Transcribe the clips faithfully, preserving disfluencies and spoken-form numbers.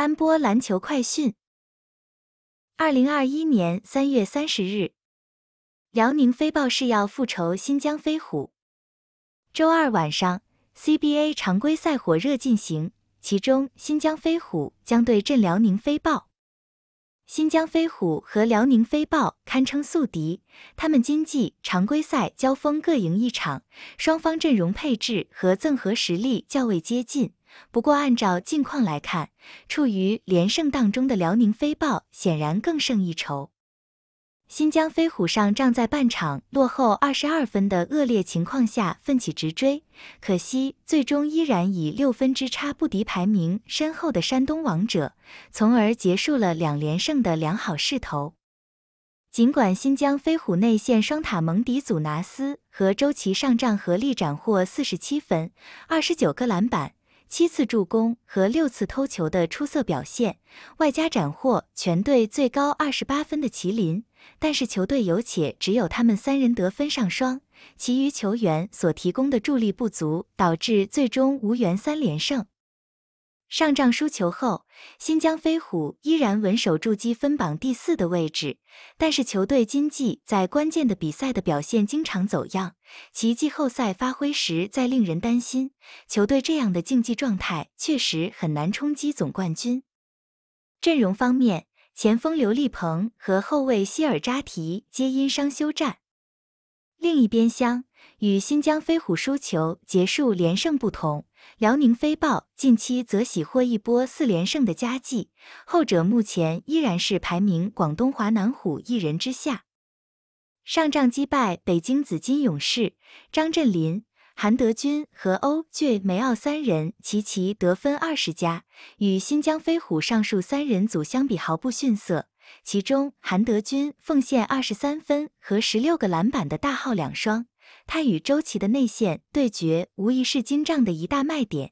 安波篮球快讯：二零二一年三月三十日，辽宁飞豹誓要复仇新疆飞虎。周二晚上 ，C B A 常规赛火热进行，其中新疆飞虎将对阵辽宁飞豹。新疆飞虎和辽宁飞豹堪称宿敌，他们今季常规赛交锋各赢一场，双方阵容配置和赠和实力较为接近。不过，按照近况来看，处于连胜当中的辽宁飞豹显然更胜一筹。新疆飞虎上仗在半场落后二十二分的恶劣情况下奋起直追，可惜最终依然以六分之差不敌排名身后的山东王者，从而结束了两连胜的良好势头。尽管新疆飞虎内线双塔蒙迪祖拿斯和周琦上仗合力斩获四十七分、二十九个篮板、七次助攻和六次偷球的出色表现，外加斩获全队最高二十八分的麒麟，但是球队有且只有他们三人得分上双，其余球员所提供的助力不足，导致最终无缘三连胜。上仗输球后，新疆飞虎依然稳守住积分榜第四的位置，但是球队今季在关键的比赛的表现经常走样，其季后赛发挥实在令人担心。球队这样的竞技状态确实很难冲击总冠军。阵容方面，前锋刘立鹏和后卫希尔扎提皆因伤休战。另一边厢，与新疆飞虎输球结束连胜不同，辽宁飞豹近期则喜获一波四连胜的佳绩，后者目前依然是排名广东华南虎一人之下。上仗击败北京紫金勇士，张镇麟、韩德君和欧倔梅奥三人齐齐得分二十加，与新疆飞虎上述三人组相比毫不逊色。其中韩德君奉献二十三分和十六个篮板的大号两双，他与周琦的内线对决无疑是金帐的一大卖点。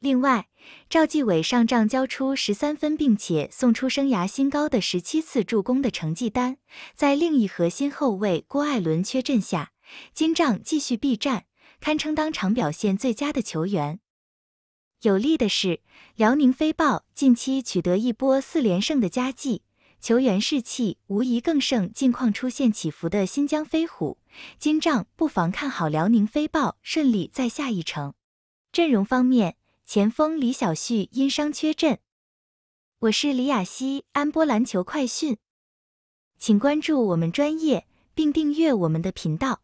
另外，赵继伟上仗交出十三分并且送出生涯新高的十七次助攻的成绩单，在另一核心后卫郭艾伦缺阵下，金帐继续避战，堪称当场表现最佳的球员。有利的是，辽宁飞豹近期取得一波四连胜的佳绩，球员士气无疑更胜近况出现起伏的新疆飞虎，金帐不妨看好辽宁飞豹顺利再下一城。阵容方面，前锋李晓旭因伤缺阵。我是李雅西，安波篮球快讯，请关注我们专业并订阅我们的频道。